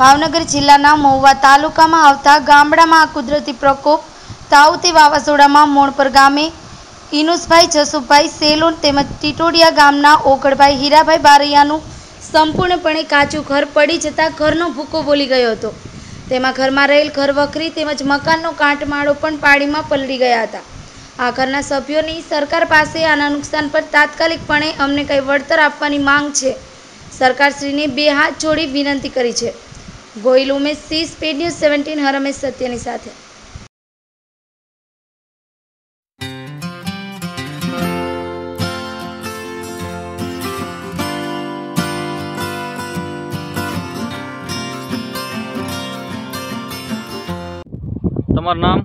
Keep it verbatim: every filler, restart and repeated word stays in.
ભાવનગર જિલ્લાના મહુવા તાલુકામાં આવતા ગામડામાં આ કુદરતી પ્રકોપ તાઉતે વાવાઝોડામાં મોણપર ગામે ઇનુસભાઈ જસુભાઈ સેલોન તેમજ ટીટોડિયા ગામના ઓકળભાઈ હીરાભાઈ બારૈયાનું સંપૂર્ણપણે કાચું ઘર પડી જતાં ઘરનો ભૂકો બોલી ગયો હતો. તેમાં ઘરમાં રહેલ ઘરવખરી તેમજ મકાનનો કાટમાળો પણ પાણીમાં પલળી ગયા હતા. આ ઘરના સભ્યોની સરકાર પાસે આના નુકસાન પર તાત્કાલિકપણે અમને કંઈ વળતર આપવાની માંગ છે. સરકારશ્રીને બે હાથ જોડી વિનંતી કરી છે. ગોયલ ઉમેશ સી, સ્પીડ ન્યૂઝ સત્તર હર હંમેશ સત્યની સાથે. તમારું નામ?